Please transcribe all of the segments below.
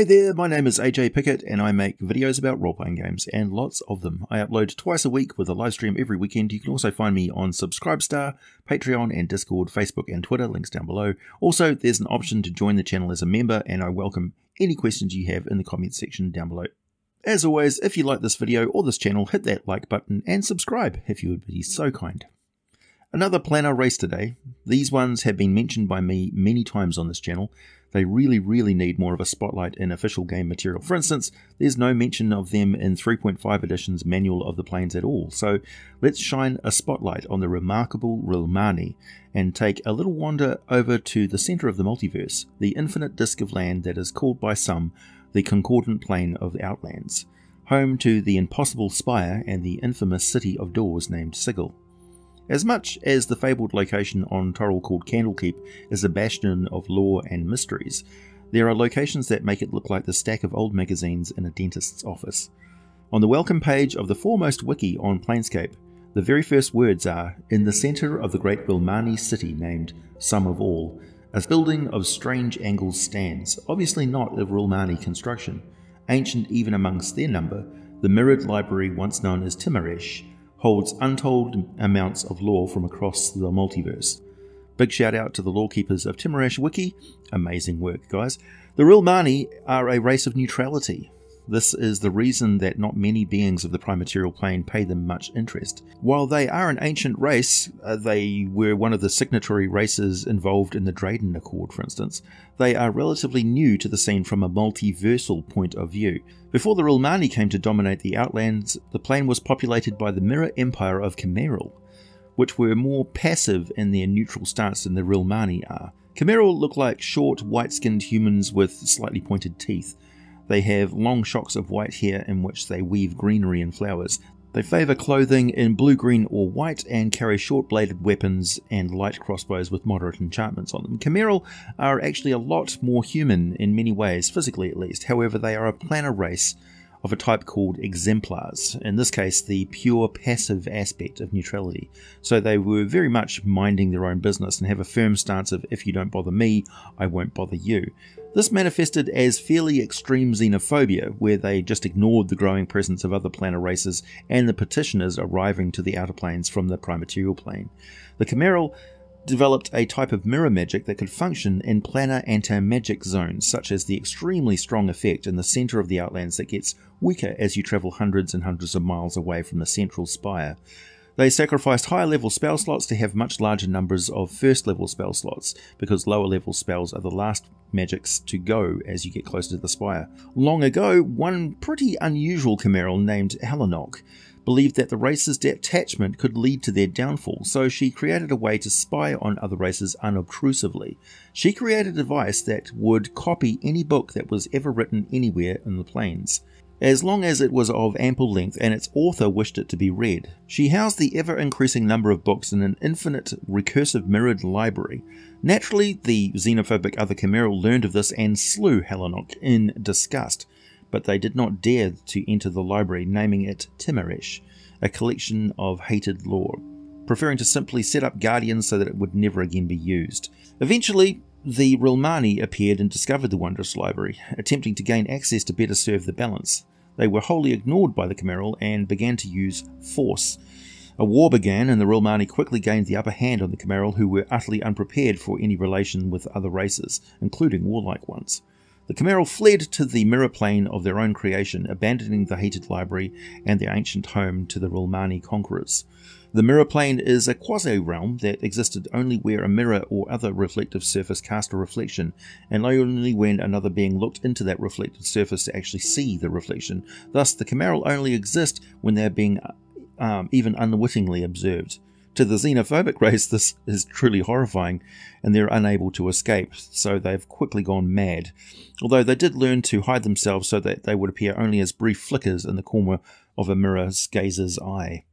Hey there, my name is AJ Pickett and I make videos about role-playing games, and lots of them. I upload twice a week with a live stream every weekend. You can also find me on Subscribestar, Patreon and Discord, Facebook and Twitter, links down below. Also, there's an option to join the channel as a member, and I welcome any questions you have in the comments section down below. As always, if you like this video or this channel, hit that like button and subscribe if you would be so kind. Another planar race today. These ones have been mentioned by me many times on this channel. They really need more of a spotlight in official game material. For instance, there's no mention of them in 3.5 edition's Manual of the Planes at all. So let's shine a spotlight on the remarkable Rilmani and take a little wander over to the center of the multiverse, the infinite disk of land that is called by some the concordant plane of the Outlands, home to the impossible spire and the infamous city of doors named Sigil. As much as the fabled location on Toril called Candlekeep is a bastion of lore and mysteries, there are locations that make it look like the stack of old magazines in a dentist's office. On the welcome page of the foremost wiki on Planescape, the very first words are, "In the centre of the great Rilmani city named Sum of All, a building of strange angles stands, obviously not of Rilmani construction, ancient even amongst their number, the mirrored library once known as Tamaresh, holds untold amounts of lore from across the multiverse." Big shout out to the lore keepers of Tamaresh Wiki. Amazing work, guys. The Rilmani are a race of neutrality. This is the reason that not many beings of the primaterial plane pay them much interest. While they are an ancient race, they were one of the signatory races involved in the Drayden Accord, for instance. They are relatively new to the scene from a multiversal point of view. Before the Rilmani came to dominate the Outlands, the plane was populated by the Mirror Empire of Khmeral, which were more passive in their neutral stance than the Rilmani are. Khmeral look like short, white-skinned humans with slightly pointed teeth. They have long shocks of white hair in which they weave greenery and flowers. They favour clothing in blue, green or white and carry short-bladed weapons and light crossbows with moderate enchantments on them. Chamaeril are actually a lot more human in many ways, physically at least. However, they are a planar race of a type called exemplars, in this case the pure passive aspect of neutrality. So they were very much minding their own business and have a firm stance of, if you don't bother me, I won't bother you. This manifested as fairly extreme xenophobia, where they just ignored the growing presence of other planar races and the petitioners arriving to the outer planes from the primaterial plane. The Chamaeril developed a type of mirror magic that could function in planar anti-magic zones, such as the extremely strong effect in the centre of the Outlands that gets weaker as you travel hundreds and hundreds of miles away from the central spire. They sacrificed higher level spell slots to have much larger numbers of first level spell slots, because lower level spells are the last magics to go as you get closer to the spire. Long ago, one pretty unusual Chamaeril named Halinok believed that the race's detachment could lead to their downfall, so she created a way to spy on other races unobtrusively. She created a device that would copy any book that was ever written anywhere in the plains, as long as it was of ample length and its author wished it to be read. She housed the ever-increasing number of books in an infinite recursive mirrored library. Naturally, the xenophobic other Chamaeril learned of this and slew Helenok in disgust, but they did not dare to enter the library, naming it Tamaresh, a collection of hated lore, preferring to simply set up guardians so that it would never again be used. Eventually, the Rilmani appeared and discovered the wondrous library, attempting to gain access to better serve the balance. They were wholly ignored by the Chamaeril and began to use force. A war began, and the Rilmani quickly gained the upper hand on the Chamaeril, who were utterly unprepared for any relation with other races, including warlike ones. The Chamaeril fled to the mirror plane of their own creation, abandoning the hated library and their ancient home to the Rilmani conquerors. The mirror plane is a quasi-realm that existed only where a mirror or other reflective surface cast a reflection, and only when another being looked into that reflected surface to actually see the reflection. Thus, the Chamaeril only exist when they are being even unwittingly observed. To the xenophobic race, this is truly horrifying, and they're unable to escape, so they've quickly gone mad. Although they did learn to hide themselves so that they would appear only as brief flickers in the corner of a mirror's gazer's eye.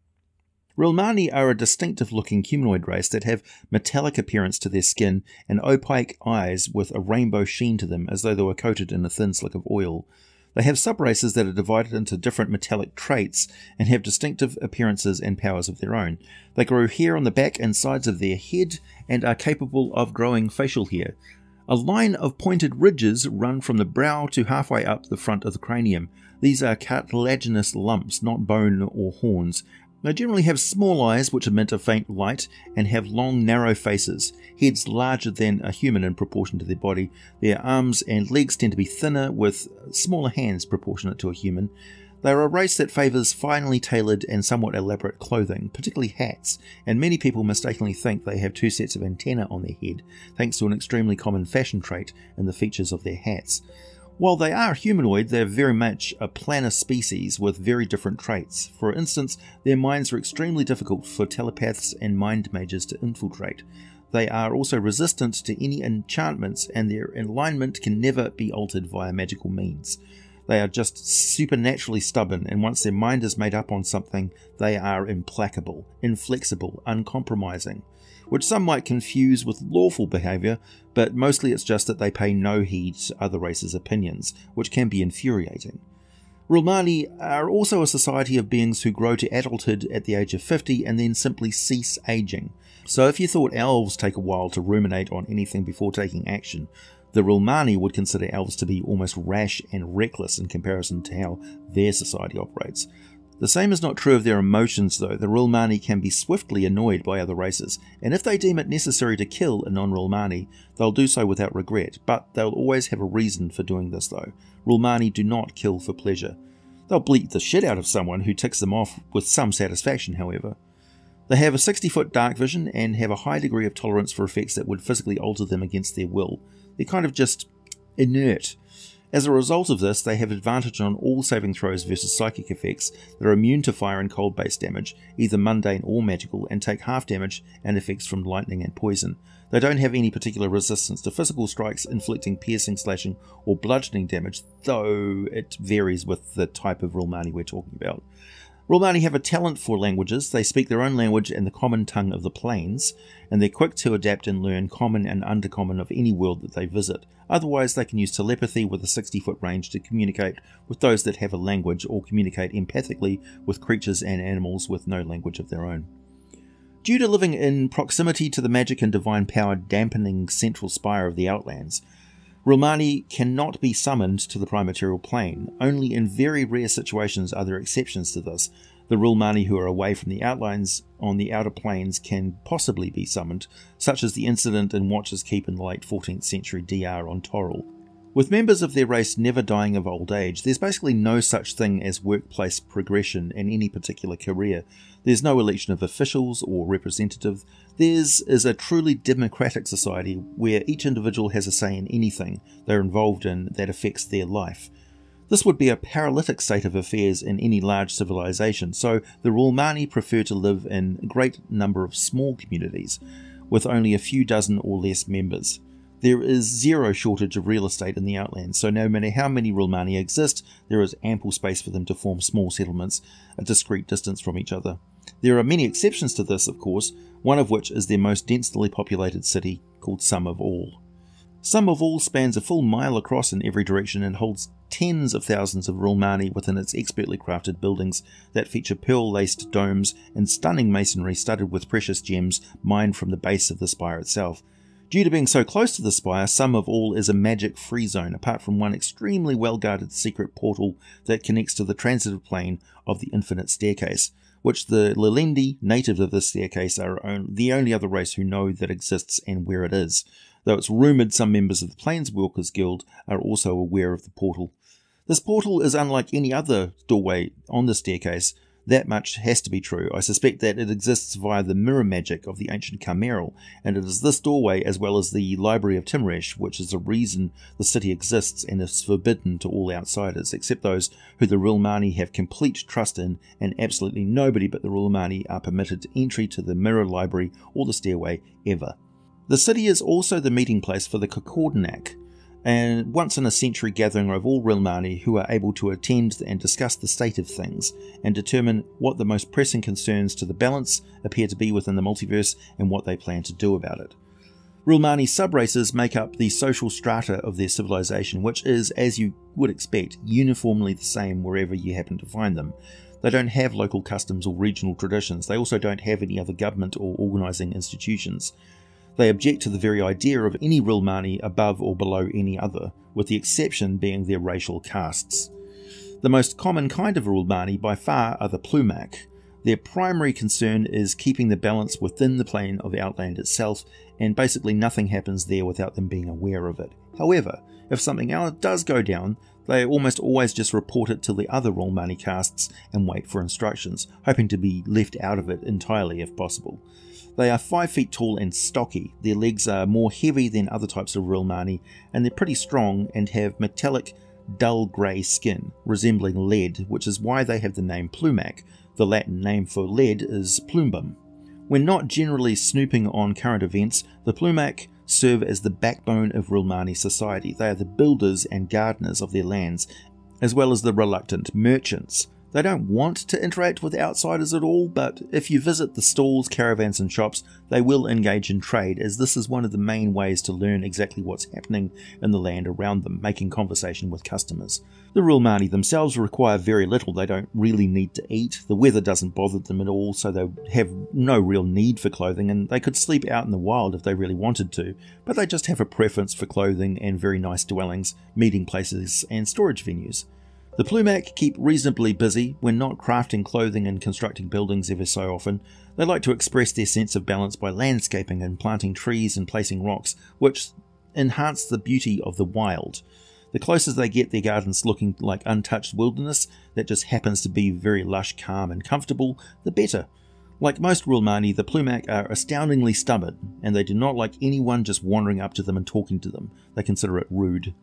Rilmani are a distinctive-looking humanoid race that have metallic appearance to their skin and opaque eyes with a rainbow sheen to them, as though they were coated in a thin slick of oil. They have subraces that are divided into different metallic traits and have distinctive appearances and powers of their own. They grow hair on the back and sides of their head and are capable of growing facial hair. A line of pointed ridges run from the brow to halfway up the front of the cranium. These are cartilaginous lumps, not bone or horns. They generally have small eyes which emit a faint light and have long narrow faces, heads larger than a human in proportion to their body. Their arms and legs tend to be thinner with smaller hands proportionate to a human. They are a race that favours finely tailored and somewhat elaborate clothing, particularly hats, and many people mistakenly think they have two sets of antennae on their head, thanks to an extremely common fashion trait in the features of their hats. While they are humanoid, they're very much a planar species with very different traits. For instance, their minds are extremely difficult for telepaths and mind mages to infiltrate. They are also resistant to any enchantments, and their alignment can never be altered via magical means. They are just supernaturally stubborn, and once their mind is made up on something, they are implacable, inflexible, uncompromising, which some might confuse with lawful behaviour, but mostly it's just that they pay no heed to other races' opinions, which can be infuriating. Rilmani are also a society of beings who grow to adulthood at the age of 50 and then simply cease ageing. So if you thought elves take a while to ruminate on anything before taking action, the Rilmani would consider elves to be almost rash and reckless in comparison to how their society operates. The same is not true of their emotions though. The Rilmani can be swiftly annoyed by other races, and if they deem it necessary to kill a non-Rilmani, they'll do so without regret, but they'll always have a reason for doing this though. Rilmani do not kill for pleasure. They'll bleat the shit out of someone who ticks them off with some satisfaction however. They have a 60-foot dark vision and have a high degree of tolerance for effects that would physically alter them against their will. They're kind of just inert. As a result of this, they have advantage on all saving throws versus psychic effects that are immune to fire and cold based damage, either mundane or magical, and take half damage and effects from lightning and poison. They don't have any particular resistance to physical strikes inflicting piercing, slashing or bludgeoning damage, though it varies with the type of Rilmani we're talking about. Rilmani have a talent for languages. They speak their own language and the common tongue of the plains, and they're quick to adapt and learn common and undercommon of any world that they visit. Otherwise, they can use telepathy with a 60-foot range to communicate with those that have a language, or communicate empathically with creatures and animals with no language of their own. Due to living in proximity to the magic and divine power dampening central spire of the Outlands, Rilmani cannot be summoned to the primaterial plane. Only in very rare situations are there exceptions to this. The Rilmani who are away from the outlines on the outer planes can possibly be summoned, such as the incident in Watchers Keep in the late 14th century DR on Toril. With members of their race never dying of old age, there's basically no such thing as workplace progression in any particular career. There's no election of officials or representatives. Theirs is a truly democratic society where each individual has a say in anything they're involved in that affects their life. This would be a paralytic state of affairs in any large civilization, so the Rilmani prefer to live in a great number of small communities with only a few dozen or less members. There is zero shortage of real estate in the Outlands, so no matter how many Rilmani exist, there is ample space for them to form small settlements a discrete distance from each other. There are many exceptions to this, of course, one of which is their most densely populated city, called Sum of All. Sum of All spans a full mile across in every direction and holds tens of thousands of Rilmani within its expertly crafted buildings that feature pearl-laced domes and stunning masonry studded with precious gems mined from the base of the spire itself. Due to being so close to the spire, Sum of All is a magic-free zone, apart from one extremely well-guarded secret portal that connects to the transitive plane of the infinite staircase, which the Lelendi, native of this staircase, are the only other race who know that exists and where it is, though it's rumoured some members of the Planeswalkers Guild are also aware of the portal. This portal is unlike any other doorway on the staircase. That much has to be true. I suspect that it exists via the mirror magic of the ancient Chamaeril, and it is this doorway as well as the library of Tamaresh, which is the reason the city exists and is forbidden to all outsiders, except those who the Rilmani have complete trust in, and absolutely nobody but the Rilmani are permitted entry to the mirror library or the stairway ever. The city is also the meeting place for the Kokordanak, and once in a century gathering of all Rilmani who are able to attend and discuss the state of things and determine what the most pressing concerns to the balance appear to be within the multiverse and what they plan to do about it. Rilmani subraces make up the social strata of their civilization, which is, as you would expect, uniformly the same wherever you happen to find them. They don't have local customs or regional traditions. They also don't have any other government or organising institutions. They object to the very idea of any Rilmani above or below any other, with the exception being their racial castes. The most common kind of Rilmani by far are the Plumach. Their primary concern is keeping the balance within the plane of Outland itself, and basically nothing happens there without them being aware of it. However, if something else does go down, they almost always just report it to the other Rilmani castes and wait for instructions, hoping to be left out of it entirely if possible. They are 5 feet tall and stocky, their legs are more heavy than other types of Rilmani, and they're pretty strong and have metallic, dull grey skin, resembling lead, which is why they have the name Plumach. The Latin name for lead is plumbum. When not generally snooping on current events, the Plumach serve as the backbone of Rilmani society. They are the builders and gardeners of their lands, as well as the reluctant merchants. They don't want to interact with outsiders at all, but if you visit the stalls, caravans and shops, they will engage in trade, as this is one of the main ways to learn exactly what's happening in the land around them, making conversation with customers. The Rilmani themselves require very little. They don't really need to eat, the weather doesn't bother them at all, so they have no real need for clothing, and they could sleep out in the wild if they really wanted to, but they just have a preference for clothing and very nice dwellings, meeting places and storage venues. The Plumach keep reasonably busy when not crafting clothing and constructing buildings ever so often. They like to express their sense of balance by landscaping and planting trees and placing rocks, which enhance the beauty of the wild. The closest they get their gardens looking like untouched wilderness that just happens to be very lush, calm and comfortable, the better. Like most Rilmani, the Plumach are astoundingly stubborn, and they do not like anyone just wandering up to them and talking to them. They consider it rude.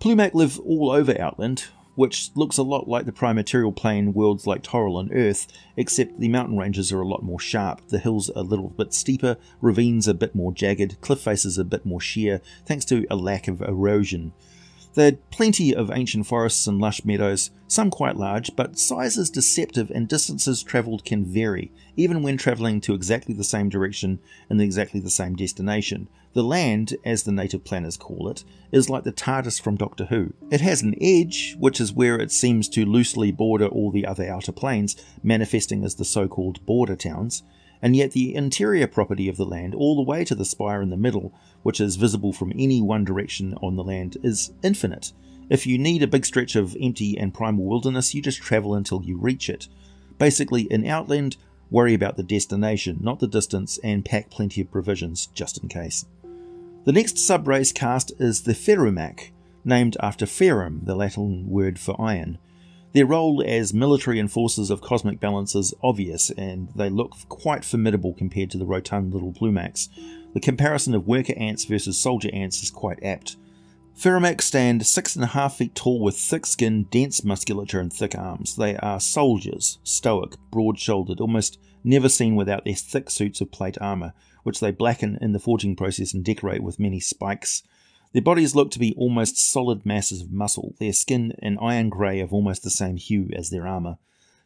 Plumach live all over Outland, which looks a lot like the primaterial plane worlds like Toril and Earth, except the mountain ranges are a lot more sharp, the hills are a little bit steeper, ravines a bit more jagged, cliff faces a bit more sheer, thanks to a lack of erosion. They had plenty of ancient forests and lush meadows, some quite large, but size is deceptive and distances travelled can vary, even when travelling to exactly the same direction and exactly the same destination. The land, as the native planners call it, is like the TARDIS from Doctor Who. It has an edge, which is where it seems to loosely border all the other outer planes, manifesting as the so-called border towns. And yet the interior property of the land, all the way to the spire in the middle, which is visible from any one direction on the land, is infinite. If you need a big stretch of empty and primal wilderness, you just travel until you reach it. Basically, in Outland, worry about the destination, not the distance, and pack plenty of provisions, just in case. The next sub-race caste is the Ferrumach, named after ferrum, the Latin word for iron. Their role as military enforcers of cosmic balance is obvious, and they look quite formidable compared to the rotund little Plumachs. The comparison of worker ants versus soldier ants is quite apt. Ferrumach stand 6.5 feet tall with thick skin, dense musculature and thick arms. They are soldiers, stoic, broad-shouldered, almost never seen without their thick suits of plate armour, which they blacken in the forging process and decorate with many spikes. Their bodies look to be almost solid masses of muscle, their skin an iron grey of almost the same hue as their armour.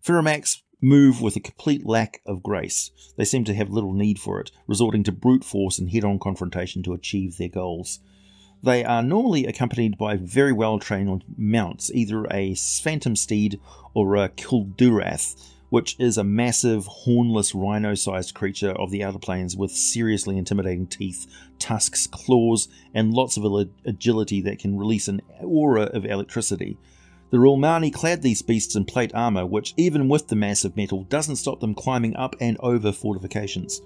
Ferrumachs move with a complete lack of grace. They seem to have little need for it, resorting to brute force and head-on confrontation to achieve their goals. They are normally accompanied by very well-trained mounts, either a phantom steed or a kildurath, which is a massive, hornless, rhino-sized creature of the outer planes with seriously intimidating teeth, tusks, claws, and lots of agility that can release an aura of electricity. The Rilmani clad these beasts in plate armour, which, even with the mass of metal, doesn't stop them climbing up and over fortifications.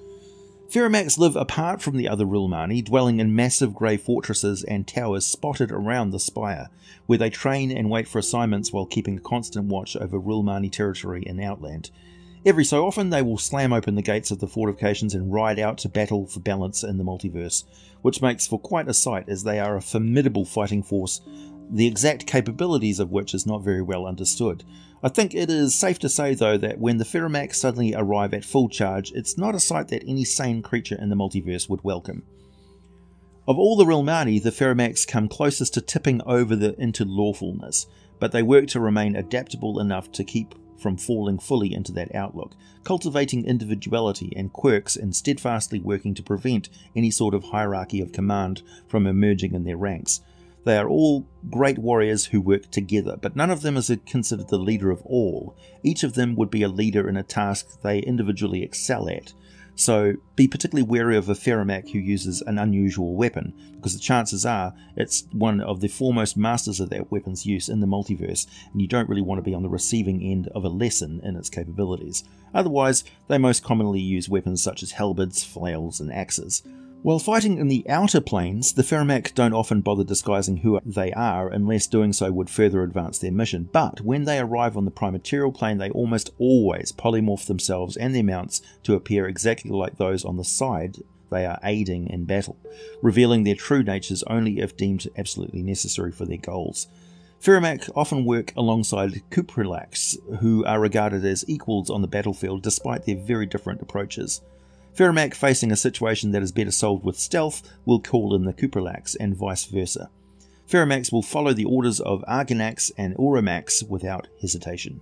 Ferrumachs live apart from the other Rilmani, dwelling in massive grey fortresses and towers spotted around the spire, where they train and wait for assignments while keeping a constant watch over Rilmani territory in Outland. Every so often they will slam open the gates of the fortifications and ride out to battle for balance in the multiverse, which makes for quite a sight as they are a formidable fighting force, the exact capabilities of which is not very well understood. I think it is safe to say though that when the Ferrumach suddenly arrive at full charge, it's not a sight that any sane creature in the multiverse would welcome. Of all the Rilmani, the Ferrumachs come closest to tipping over into lawfulness, but they work to remain adaptable enough to keep from falling fully into that outlook, cultivating individuality and quirks and steadfastly working to prevent any sort of hierarchy of command from emerging in their ranks. They are all great warriors who work together, but none of them is considered the leader of all. Each of them would be a leader in a task they individually excel at. So be particularly wary of a Ferrumach who uses an unusual weapon, because the chances are it's one of the foremost masters of that weapon's use in the multiverse, and you don't really want to be on the receiving end of a lesson in its capabilities. Otherwise, they most commonly use weapons such as halberds, flails, and axes. While fighting in the outer planes, the Ferrumach don't often bother disguising who they are unless doing so would further advance their mission, but when they arrive on the primaterial plane they almost always polymorph themselves and their mounts to appear exactly like those on the side they are aiding in battle, revealing their true natures only if deemed absolutely necessary for their goals. Ferrumach often work alongside Cuprilachs, who are regarded as equals on the battlefield despite their very different approaches. Ferrumach facing a situation that is better solved with stealth will call in the Cuprilachs and vice versa. Ferrumachs will follow the orders of Argonacs and Aurumachs without hesitation.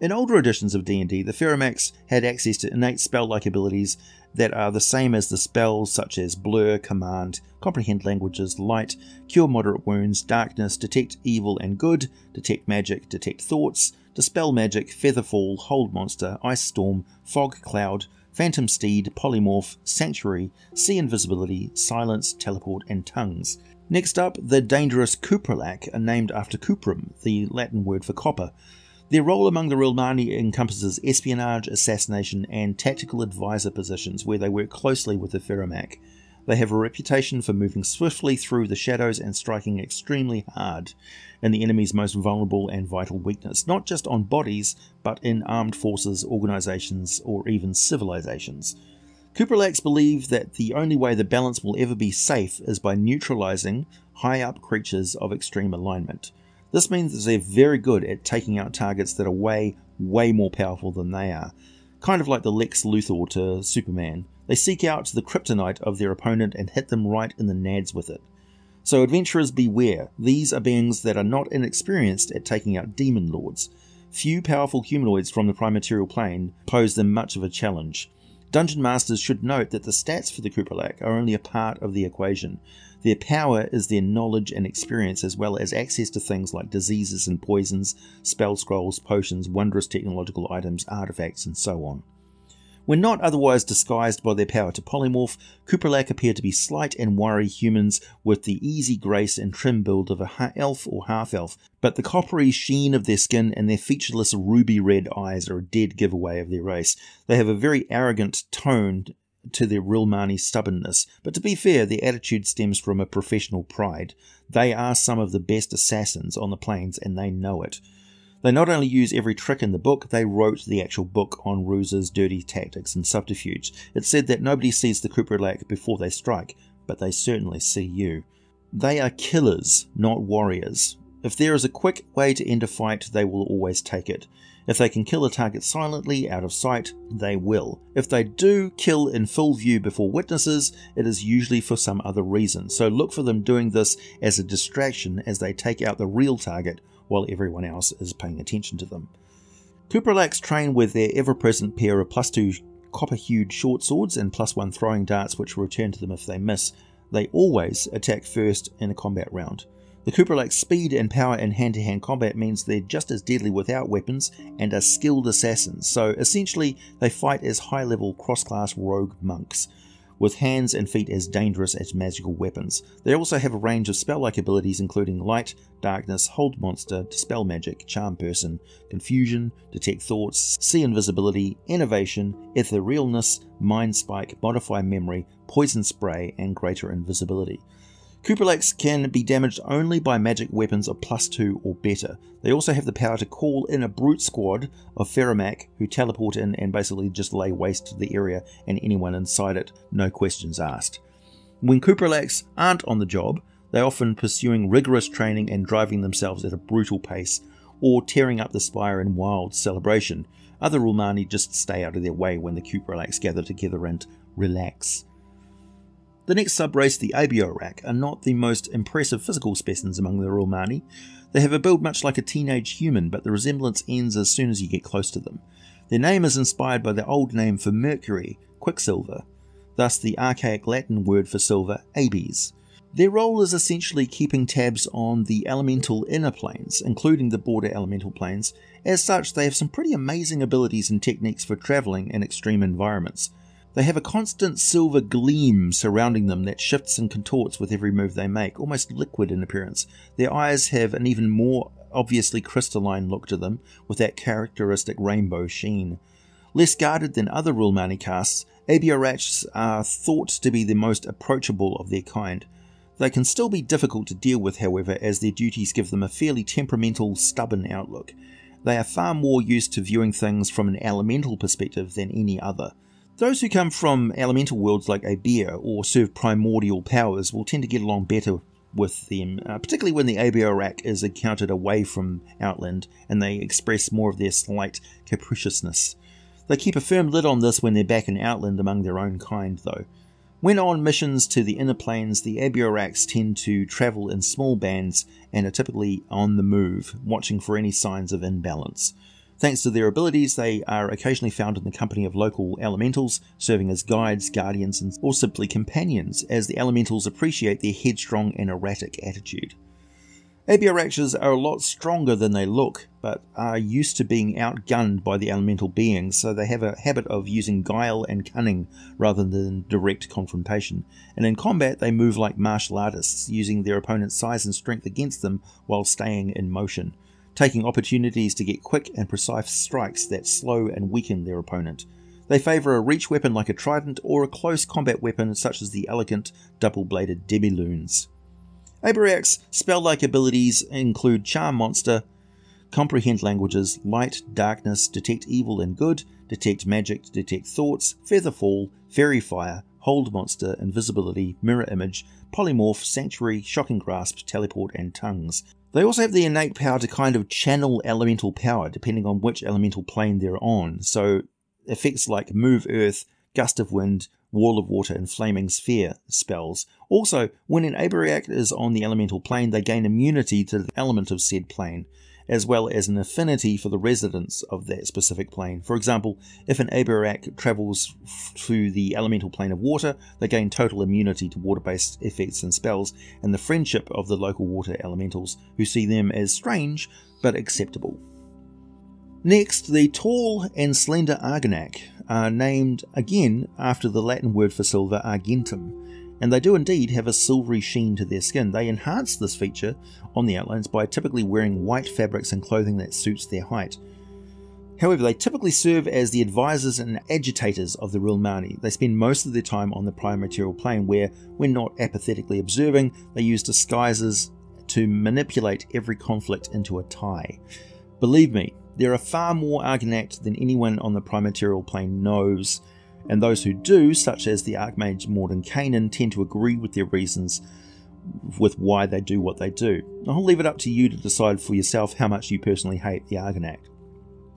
In older editions of D&D, the Ferrumachs had access to innate spell-like abilities that are the same as the spells such as Blur, Command, Comprehend Languages, Light, Cure Moderate Wounds, Darkness, Detect Evil and Good, Detect Magic, Detect Thoughts, Dispel Magic, Featherfall, Hold Monster, Ice Storm, Fog Cloud, Phantom Steed, Polymorph, Sanctuary, Sea Invisibility, Silence, Teleport, and Tongues. Next up, the dangerous Cuprilach are named after cuprum, the Latin word for copper. Their role among the Rilmani encompasses espionage, assassination, and tactical advisor positions where they work closely with the Ferrumach. They have a reputation for moving swiftly through the shadows and striking extremely hard in the enemy's most vulnerable and vital weakness, not just on bodies, but in armed forces, organizations, or even civilizations. Cuprilachs believe that the only way the balance will ever be safe is by neutralizing high-up creatures of extreme alignment. This means that they're very good at taking out targets that are way, way more powerful than they are. Kind of like the Lex Luthor to Superman. They seek out the kryptonite of their opponent and hit them right in the nads with it. So adventurers beware, these are beings that are not inexperienced at taking out demon lords. Few powerful humanoids from the primaterial plane pose them much of a challenge. Dungeon masters should note that the stats for the Cuprilach are only a part of the equation. Their power is their knowledge and experience, as well as access to things like diseases and poisons, spell scrolls, potions, wondrous technological items, artifacts, and so on. When not otherwise disguised by their power to polymorph, Cuprilach appear to be slight and wiry humans with the easy grace and trim build of an elf or half-elf, but the coppery sheen of their skin and their featureless ruby-red eyes are a dead giveaway of their race. They have a very arrogant tone to their Rilmani stubbornness, but to be fair, their attitude stems from a professional pride. They are some of the best assassins on the plains, and they know it. They not only use every trick in the book, they wrote the actual book on ruses, dirty tactics, and subterfuge. It's said that nobody sees the Cuprilach before they strike, but they certainly see you. They are killers, not warriors. If there is a quick way to end a fight, they will always take it. If they can kill a target silently, out of sight, they will. If they do kill in full view before witnesses, it is usually for some other reason, so look for them doing this as a distraction as they take out the real target while everyone else is paying attention to them. Cuprilachs train with their ever-present pair of +2 copper-hued short swords and +1 throwing darts, which return to them if they miss. They always attack first in a combat round. The Cuprilach's speed and power in hand-to-hand combat means they're just as deadly without weapons and are skilled assassins, so essentially they fight as high-level cross-class rogue monks, with hands and feet as dangerous as magical weapons. They also have a range of spell-like abilities including Light, Darkness, Hold Monster, Dispel Magic, Charm Person, Confusion, Detect Thoughts, See Invisibility, Innovation, Etherealness, Mind Spike, Modify Memory, Poison Spray, and Greater Invisibility. Cuprilachs can be damaged only by magic weapons of +2 or better. They also have the power to call in a brute squad of Ferrumach who teleport in and basically just lay waste to the area and anyone inside it, no questions asked. When Cuprilachs aren't on the job, they're often pursuing rigorous training and driving themselves at a brutal pace or tearing up the spire in wild celebration. Other Rilmani just stay out of their way when the Cuprilachs gather together and relax. The next subrace, the Abiorach, are not the most impressive physical specimens among the Rilmani. They have a build much like a teenage human, but the resemblance ends as soon as you get close to them. Their name is inspired by the old name for mercury, quicksilver, thus the archaic Latin word for silver, abes. Their role is essentially keeping tabs on the elemental inner planes, including the border elemental planes. As such, they have some pretty amazing abilities and techniques for travelling in extreme environments. They have a constant silver gleam surrounding them that shifts and contorts with every move they make, almost liquid in appearance. Their eyes have an even more obviously crystalline look to them, with that characteristic rainbow sheen. Less guarded than other Rilmani castes, Abiorachs are thought to be the most approachable of their kind. They can still be difficult to deal with, however, as their duties give them a fairly temperamental, stubborn outlook. They are far more used to viewing things from an elemental perspective than any other. Those who come from elemental worlds like Abir or serve primordial powers will tend to get along better with them, particularly when the Abiorach is encountered away from Outland and they express more of their slight capriciousness. They keep a firm lid on this when they're back in Outland among their own kind, though. When on missions to the inner planes, the Abiorachs tend to travel in small bands and are typically on the move, watching for any signs of imbalance. Thanks to their abilities, they are occasionally found in the company of local elementals, serving as guides, guardians, or simply companions, as the elementals appreciate their headstrong and erratic attitude. Abiorachs are a lot stronger than they look, but are used to being outgunned by the elemental beings, so they have a habit of using guile and cunning rather than direct confrontation, and in combat they move like martial artists, using their opponent's size and strength against them while staying in motion, taking opportunities to get quick and precise strikes that slow and weaken their opponent. They favour a reach weapon like a trident or a close combat weapon such as the elegant double-bladed demilunes. Abiorach's spell-like abilities include Charm Monster, Comprehend Languages, Light, Darkness, Detect Evil and Good, Detect Magic, Detect Thoughts, Feather Fall, Fairy Fire, Hold Monster, Invisibility, Mirror Image, Polymorph, Sanctuary, Shocking Grasp, Teleport and Tongues. They also have the innate power to kind of channel elemental power depending on which elemental plane they're on, so effects like Move Earth, Gust of Wind, Wall of Water and Flaming Sphere spells. Also, when an Abiorach is on the elemental plane, they gain immunity to the element of said plane, as well as an affinity for the residents of that specific plane. For example, if an Abiorach travels to the elemental plane of water, they gain total immunity to water-based effects and spells, and the friendship of the local water elementals, who see them as strange but acceptable. Next, the tall and slender Argonac are named again after the Latin word for silver, argentum, and they do indeed have a silvery sheen to their skin. They enhance this feature on the Outlands by typically wearing white fabrics and clothing that suits their height. However, they typically serve as the advisors and agitators of the Rilmani. They spend most of their time on the prime material plane where, when not apathetically observing, they use disguises to manipulate every conflict into a tie. Believe me, there are far more Argonact than anyone on the Primaterial Plane knows, and those who do, such as the Archmage Mordenkainen, tend to agree with their reasons with why they do what they do. I'll leave it up to you to decide for yourself how much you personally hate the Argonact.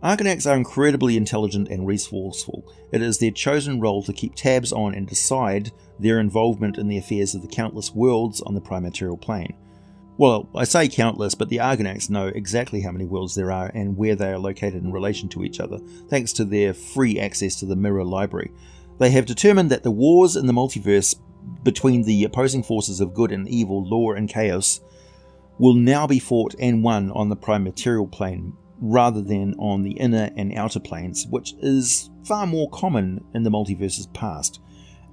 Argonacts are incredibly intelligent and resourceful. It is their chosen role to keep tabs on and decide their involvement in the affairs of the countless worlds on the Primaterial Plane. Well, I say countless, but the Argonauts know exactly how many worlds there are and where they are located in relation to each other, thanks to their free access to the Mirror Library. They have determined that the wars in the multiverse between the opposing forces of good and evil, law and chaos, will now be fought and won on the Primaterial Plane, rather than on the inner and outer planes, which is far more common in the multiverse's past.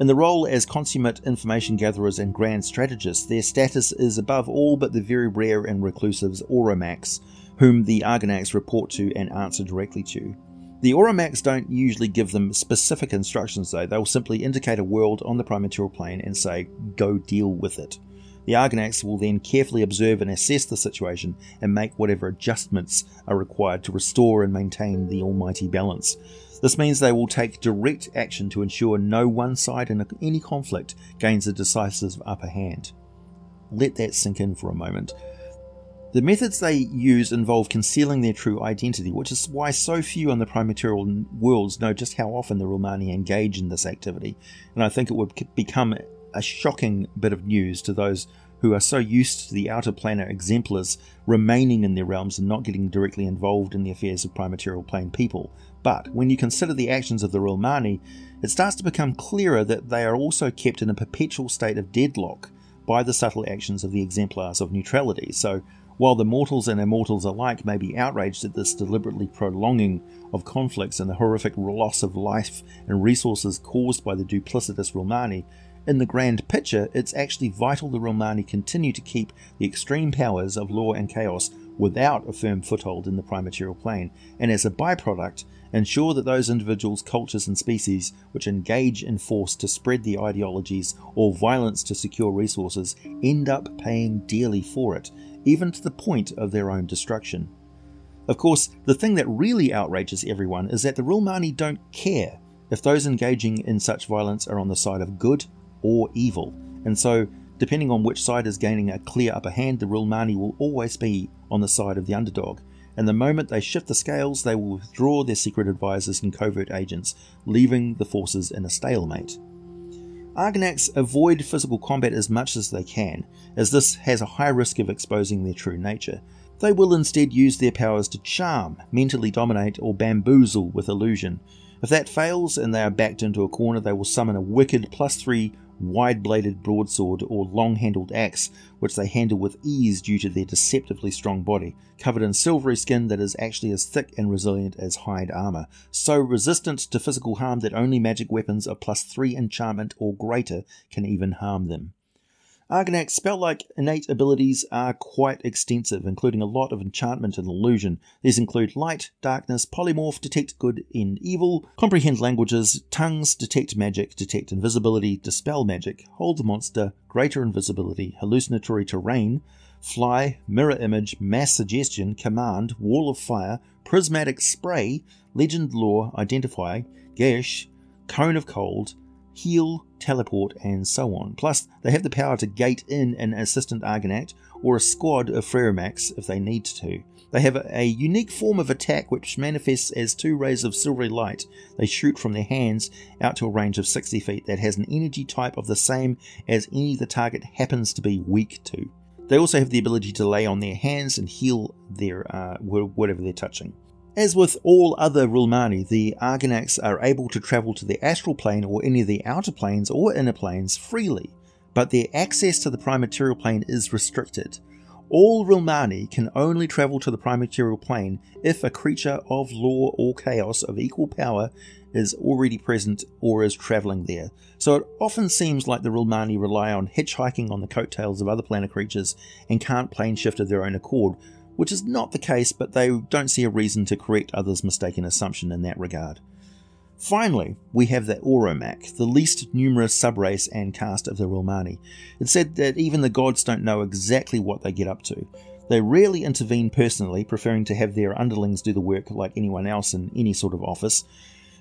In the role as consummate information gatherers and grand strategists, their status is above all but the very rare and reclusive Aurumachs, whom the Argonauts report to and answer directly to. The Aurumachs don't usually give them specific instructions though, they will simply indicate a world on the Primaterial Plane and say, go deal with it. The Argonauts will then carefully observe and assess the situation and make whatever adjustments are required to restore and maintain the almighty balance. This means they will take direct action to ensure no one side in any conflict gains a decisive upper hand. Let that sink in for a moment. The methods they use involve concealing their true identity, which is why so few on the Primaterial worlds know just how often the Rilmani engage in this activity, and I think it would become a shocking bit of news to those who are so used to the outer planar exemplars remaining in their realms and not getting directly involved in the affairs of Primaterial Plane people. But when you consider the actions of the Rilmani, it starts to become clearer that they are also kept in a perpetual state of deadlock by the subtle actions of the exemplars of neutrality. So While the mortals and immortals alike may be outraged at this deliberately prolonging of conflicts and the horrific loss of life and resources caused by the duplicitous Rilmani, in the grand picture it's actually vital the Rilmani continue to keep the extreme powers of law and chaos without a firm foothold in the primaterial plane, and as a byproduct, ensure that those individuals, cultures and species which engage in force to spread the ideologies or violence to secure resources end up paying dearly for it, even to the point of their own destruction. Of course, the thing that really outrages everyone is that the Rilmani don't care if those engaging in such violence are on the side of good or evil, and so depending on which side is gaining a clear upper hand, the Rilmani will always be on the side of the underdog, and the moment they shift the scales they will withdraw their secret advisors and covert agents, leaving the forces in a stalemate. Argonacs avoid physical combat as much as they can, as this has a high risk of exposing their true nature. They will instead use their powers to charm, mentally dominate or bamboozle with illusion. If that fails and they are backed into a corner, they will summon a wicked +3 wide-bladed broadsword or long-handled axe, which they handle with ease due to their deceptively strong body, covered in silvery skin that is actually as thick and resilient as hide armour, so resistant to physical harm that only magic weapons of +3 enchantment or greater can even harm them. Argonac's spell-like innate abilities are quite extensive, including a lot of enchantment and illusion. These include light, darkness, polymorph, detect good and evil, comprehend languages, tongues, detect magic, detect invisibility, dispel magic, hold monster, greater invisibility, hallucinatory terrain, fly, mirror image, mass suggestion, command, wall of fire, prismatic spray, legend lore, identify, gesh, cone of cold, heal, teleport and so on. Plus they have the power to gate in an assistant Argonac or a squad of Ferrumachs if they need to. They have a unique form of attack which manifests as two rays of silvery light they shoot from their hands out to a range of 60 feet that has an energy type of the same as any the target happens to be weak to. They also have the ability to lay on their hands and heal their whatever they're touching. As with all other Rilmani, the Argonacs are able to travel to the astral plane or any of the outer planes or inner planes freely, but their access to the primaterial plane is restricted. All Rilmani can only travel to the primaterial plane if a creature of law or chaos of equal power is already present or is travelling there, so it often seems like the Rilmani rely on hitchhiking on the coattails of other planar creatures and can't plane shift of their own accord, which is not the case, but they don't see a reason to correct others' mistaken assumption in that regard. Finally, we have the Aurumach, the least numerous subrace and caste of the Rilmani. It's said that even the gods don't know exactly what they get up to. They rarely intervene personally, preferring to have their underlings do the work like anyone else in any sort of office.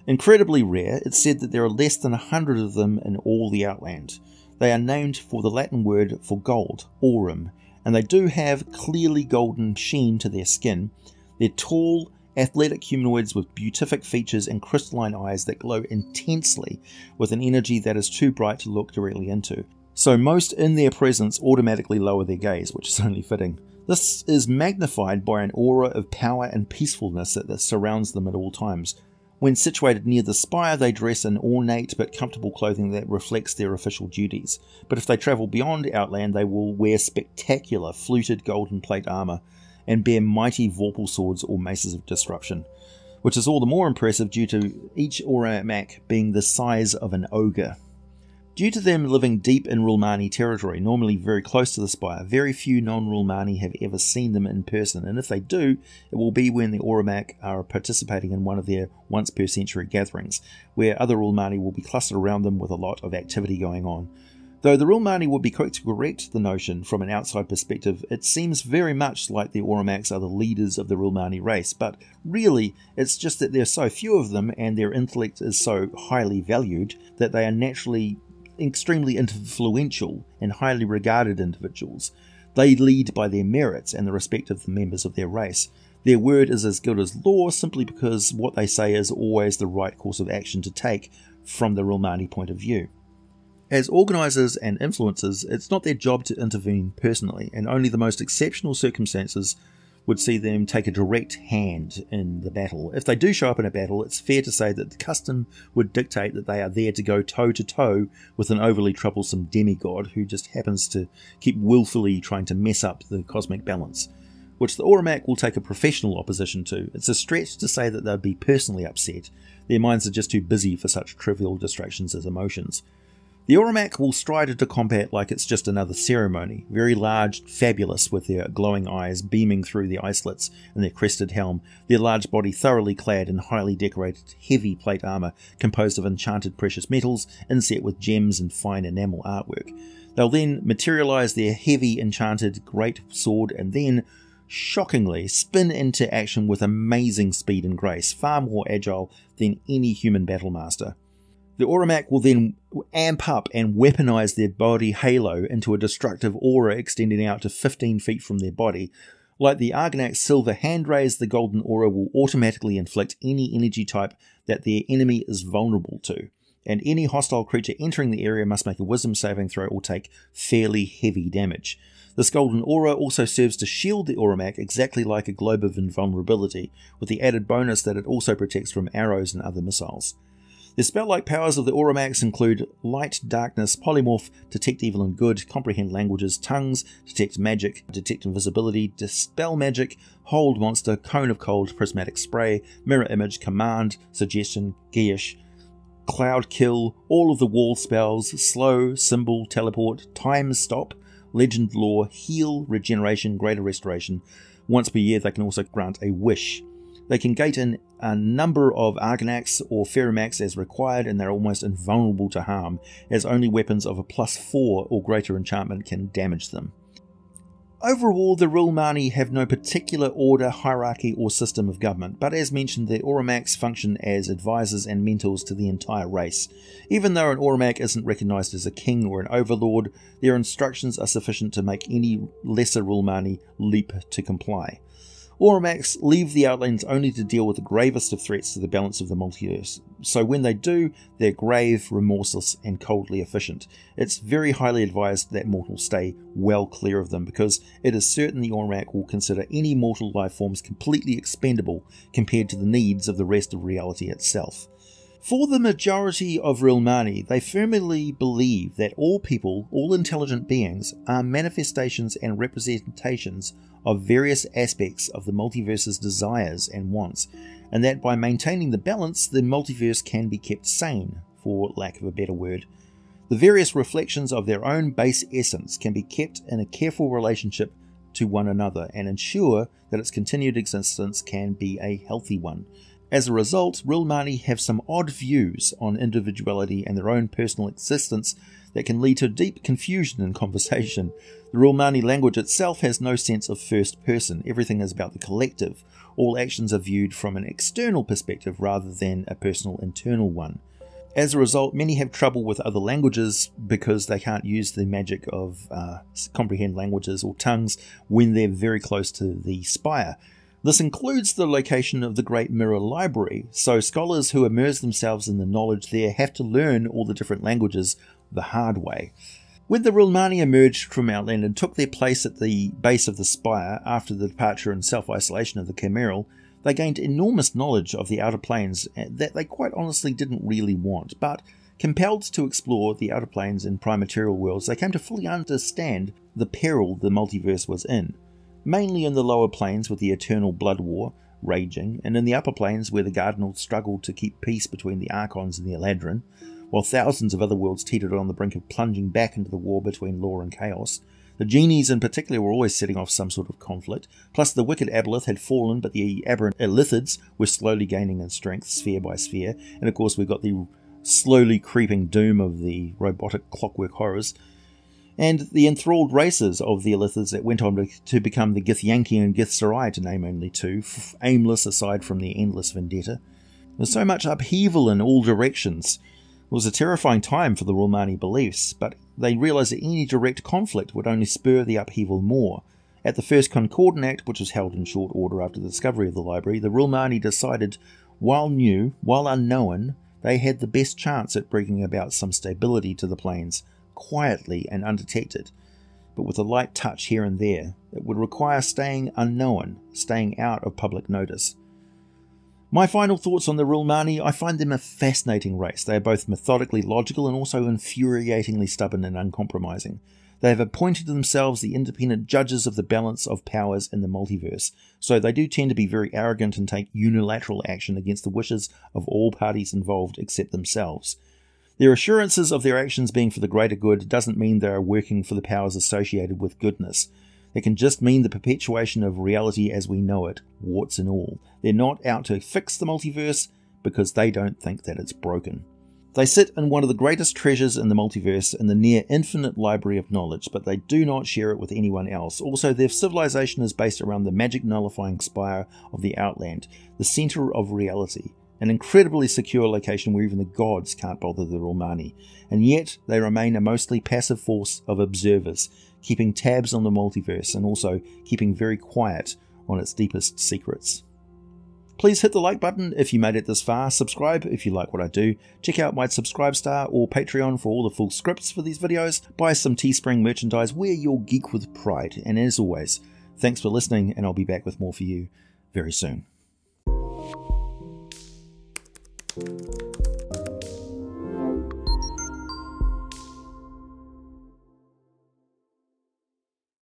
Incredibly rare, it's said that there are less than 100 of them in all the Outland. They are named for the Latin word for gold, aurum, and they do have clearly golden sheen to their skin. They're tall, athletic humanoids with beatific features and crystalline eyes that glow intensely with an energy that is too bright to look directly into. So most in their presence automatically lower their gaze, which is only fitting. This is magnified by an aura of power and peacefulness that surrounds them at all times. When situated near the spire, they dress in ornate but comfortable clothing that reflects their official duties, but if they travel beyond Outland they will wear spectacular fluted golden plate armour and bear mighty vorpal swords or maces of disruption, which is all the more impressive due to each Aurumach being the size of an ogre. Due to them living deep in Rilmani territory, normally very close to the spire, very few non-Rilmani have ever seen them in person, and if they do, it will be when the Aurumach are participating in one of their once per century gatherings, where other Rilmani will be clustered around them with a lot of activity going on. Though the Rilmani would be quick to correct the notion from an outside perspective, it seems very much like the Aurumachs are the leaders of the Rilmani race, but really it's just that there are so few of them and their intellect is so highly valued that they are naturally extremely influential and highly regarded individuals. They lead by their merits and the respect of the members of their race. Their word is as good as law simply because what they say is always the right course of action to take from the Rilmani point of view. As organisers and influencers, it's not their job to intervene personally, and only the most exceptional circumstances would see them take a direct hand in the battle. If they do show up in a battle, it's fair to say that the custom would dictate that they are there to go toe-to-toe with an overly troublesome demigod who just happens to keep willfully trying to mess up the cosmic balance. which the Aurumach will take a professional opposition to. It's a stretch to say that they'd be personally upset. Their minds are just too busy for such trivial distractions as emotions. The Aurumach will stride to combat like it's just another ceremony, very large, fabulous, with their glowing eyes beaming through the eye slits and their crested helm, their large body thoroughly clad in highly decorated heavy plate armour composed of enchanted precious metals, inset with gems and fine enamel artwork. They'll then materialise their heavy enchanted great sword and then, shockingly, spin into action with amazing speed and grace, far more agile than any human battlemaster. The Aurumach will then amp up and weaponize their body halo into a destructive aura extending out to 15 feet from their body. Like the Argonac's silver hand rays, the golden aura will automatically inflict any energy type that their enemy is vulnerable to, and any hostile creature entering the area must make a wisdom saving throw or take fairly heavy damage. This golden aura also serves to shield the Aurumach, exactly like a globe of invulnerability, with the added bonus that it also protects from arrows and other missiles. The spell-like powers of the Aurumach include Light, Darkness, Polymorph, Detect Evil and Good, Comprehend Languages, Tongues, Detect Magic, Detect Invisibility, Dispel Magic, Hold Monster, Cone of Cold, Prismatic Spray, Mirror Image, Command, Suggestion, Geish, Cloud Kill, all of the wall spells, Slow, Symbol, Teleport, Time Stop, Legend Lore, Heal, Regeneration, Greater Restoration. Once per year they can also grant a wish. They can gate in a number of Argonauts or Ferrumachs as required, and they're almost invulnerable to harm, as only weapons of a +4 or greater enchantment can damage them. Overall, the Rilmani have no particular order, hierarchy or system of government, but as mentioned, the Aurumachs function as advisors and mentors to the entire race. Even though an Aurumach isn't recognised as a king or an overlord, their instructions are sufficient to make any lesser Rilmani leap to comply. Aurumachs leave the Outlands only to deal with the gravest of threats to the balance of the multiverse, so when they do, they're grave, remorseless and coldly efficient. It's very highly advised that mortals stay well clear of them, because it is certain the Aurumach will consider any mortal life forms completely expendable compared to the needs of the rest of reality itself. For the majority of Rilmani, they firmly believe that all people, all intelligent beings, are manifestations and representations of various aspects of the multiverse's desires and wants, and that by maintaining the balance, the multiverse can be kept sane, for lack of a better word. The various reflections of their own base essence can be kept in a careful relationship to one another and ensure that its continued existence can be a healthy one. As a result, Rilmani have some odd views on individuality and their own personal existence that can lead to deep confusion in conversation. The Rilmani language itself has no sense of first person. Everything is about the collective. All actions are viewed from an external perspective rather than a personal internal one. As a result, many have trouble with other languages because they can't use the magic of comprehend languages or tongues when they're very close to the spire. This includes the location of the Great Mirror Library, so scholars who immerse themselves in the knowledge there have to learn all the different languages the hard way. When the Rilmani emerged from Outland and took their place at the base of the spire after the departure and self-isolation of the Khmeral, they gained enormous knowledge of the Outer Planes that they quite honestly didn't really want, but compelled to explore the Outer Planes and primaterial worlds, they came to fully understand the peril the multiverse was in. Mainly in the lower planes with the Eternal Blood War raging, and in the upper planes where the Guardinals struggled to keep peace between the Archons and the Eladrin, while thousands of other worlds teetered on the brink of plunging back into the war between law and chaos. The Genies in particular were always setting off some sort of conflict, plus the wicked Aboleth had fallen, but the aberrant Illithids were slowly gaining in strength, sphere by sphere, and of course we've got the slowly creeping doom of the robotic clockwork horrors, and the enthralled races of the Illithids that went on to become the Githyanki and Githzerai, to name only two, aimless aside from their endless vendetta. There was so much upheaval in all directions. It was a terrifying time for the Rilmani beliefs, but they realised that any direct conflict would only spur the upheaval more. At the first Concordanate, which was held in short order after the discovery of the library, the Rilmani decided, while new, while unknown, they had the best chance at bringing about some stability to the plains, quietly and undetected, but with a light touch here and there. It would require staying unknown, staying out of public notice. My final thoughts on the Rilmani: I find them a fascinating race. They are both methodically logical and also infuriatingly stubborn and uncompromising. They have appointed themselves the independent judges of the balance of powers in the multiverse, so they do tend to be very arrogant and take unilateral action against the wishes of all parties involved except themselves. Their assurances of their actions being for the greater good doesn't mean they are working for the powers associated with goodness. It can just mean the perpetuation of reality as we know it, warts and all. They're not out to fix the multiverse because they don't think that it's broken. They sit in one of the greatest treasures in the multiverse in the near infinite library of knowledge, but they do not share it with anyone else. Also, their civilization is based around the magic nullifying spire of the Outland, the centre of reality, an incredibly secure location where even the gods can't bother the Rilmani. And yet, they remain a mostly passive force of observers, keeping tabs on the multiverse and also keeping very quiet on its deepest secrets. Please hit the like button if you made it this far, subscribe if you like what I do, check out my Subscribestar or Patreon for all the full scripts for these videos, buy some Teespring merchandise, wear your geek with pride, and as always, thanks for listening and I'll be back with more for you very soon.